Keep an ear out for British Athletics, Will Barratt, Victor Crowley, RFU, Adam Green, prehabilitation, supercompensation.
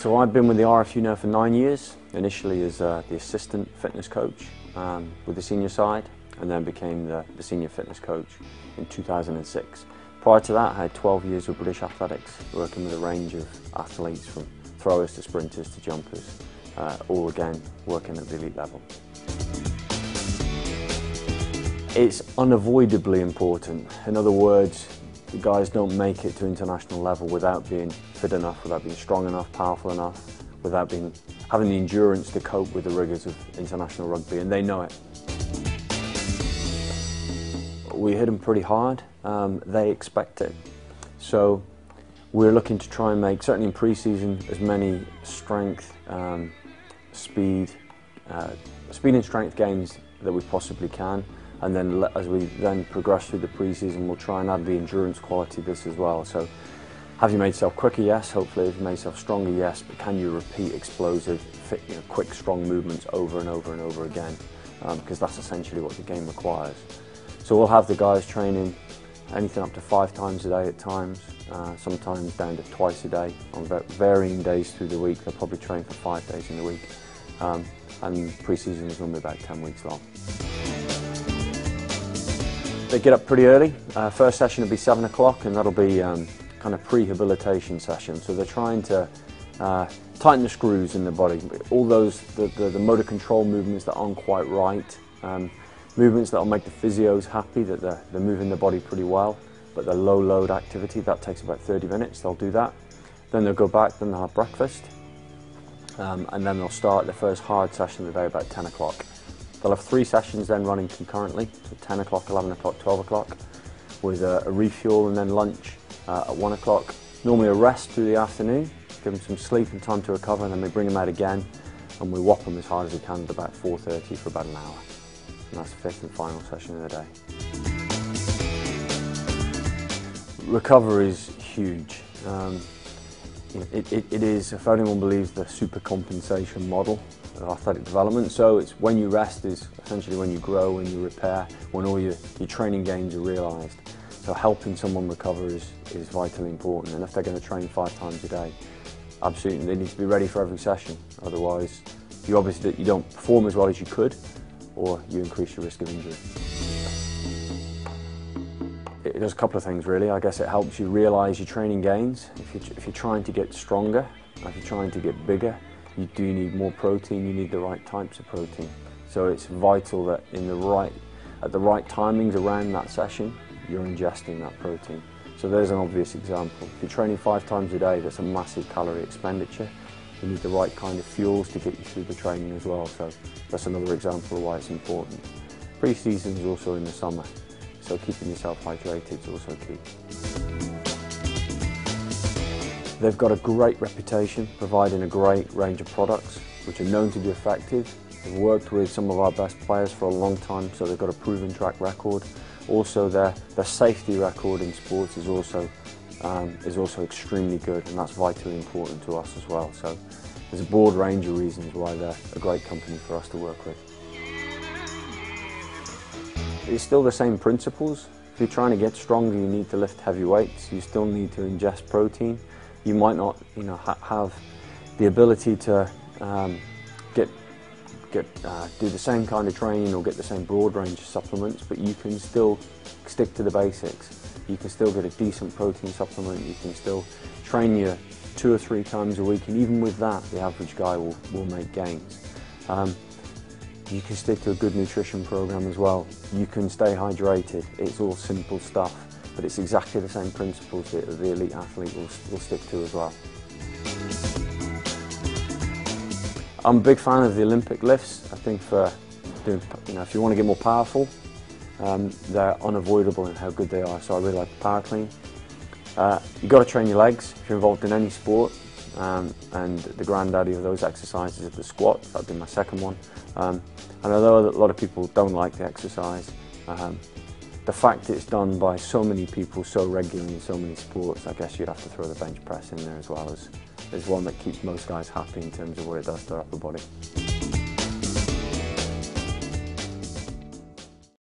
So I've been with the RFU now for 9 years, initially as the assistant fitness coach with the senior side, and then became the senior fitness coach in 2006. Prior to that I had 12 years with British Athletics, working with a range of athletes from throwers to sprinters to jumpers, all again working at the elite level. It's unavoidably important. In other words, the guys don't make it to international level without being fit enough, without being strong enough, powerful enough, without having the endurance to cope with the rigours of international rugby, and they know it. We hit them pretty hard, they expect it. So we're looking to try and make, certainly in pre-season, as many strength, speed and strength gains that we possibly can. And then as we then progress through the pre-season, we'll try and add the endurance quality to this as well. So have you made yourself quicker? Yes. Hopefully have you made yourself stronger? Yes. But can you repeat explosive, fit, quick, strong movements over and over and over again? Because that's essentially what the game requires. So we'll have the guys training anything up to 5 times a day at times, sometimes down to twice a day. On varying days through the week, they'll probably train for 5 days in the week. And pre-season is normally about 10 weeks long. They get up pretty early. First session will be 7 o'clock and that'll be kind of prehabilitation session. So they're trying to tighten the screws in the body. All those, the motor control movements that aren't quite right, movements that'll make the physios happy that they're moving the body pretty well, but the low load activity, that takes about 30 minutes, they'll do that. Then they'll go back, then they'll have breakfast, and then they'll start the first hard session of the day about 10 o'clock. They'll have 3 sessions then running concurrently, so 10 o'clock, 11 o'clock, 12 o'clock, with a refuel and then lunch at 1 o'clock. Normally a rest through the afternoon, give them some sleep and time to recover, and then we bring them out again and we whop them as hard as we can at about 4:30 for about an hour. And that's the 5th and final session of the day. Recovery is huge. It is, if anyone believes, the supercompensation model of athletic development. So it's when you rest is essentially when you grow, when you repair, when all your training gains are realised. So helping someone recover is vitally important, and if they're going to train 5 times a day, absolutely they need to be ready for every session. Otherwise you don't perform as well as you could, or you increase your risk of injury. It does a couple of things really. I guess it helps you realise your training gains. If you're trying to get stronger, if you're trying to get bigger, you do need more protein, you need the right types of protein. So it's vital that at the right timings around that session, you're ingesting that protein. So there's an obvious example. If you're training 5 times a day, that's a massive calorie expenditure. You need the right kind of fuels to get you through the training as well. So that's another example of why it's important. Pre-season is also in the summer, so keeping yourself hydrated is also key. They've got a great reputation, providing a great range of products which are known to be effective. They've worked with some of our best players for a long time, so they've got a proven track record. Also their safety record in sports is also extremely good, and that's vitally important to us as well. So there's a broad range of reasons why they're a great company for us to work with. It's still the same principles. If you're trying to get stronger, you need to lift heavy weights. You still need to ingest protein. You might not, have the ability to do the same kind of training or get the same broad range of supplements, but you can still stick to the basics. You can still get a decent protein supplement. You can still train 2 or 3 times a week, and even with that, the average guy will make gains. You can stick to a good nutrition program as well. You can stay hydrated. It's all simple stuff, but it's exactly the same principles that the elite athlete will stick to as well. I'm a big fan of the Olympic lifts. I think for doing, if you want to get more powerful, they're unavoidable in how good they are. So I really like the power clean. You've got to train your legs if you're involved in any sport. And the granddaddy of those exercises is the squat. That'd be my second one. And although a lot of people don't like the exercise, the fact it's done by so many people so regularly in so many sports, I guess you'd have to throw the bench press in there as well as one that keeps most guys happy in terms of what it does to their upper body.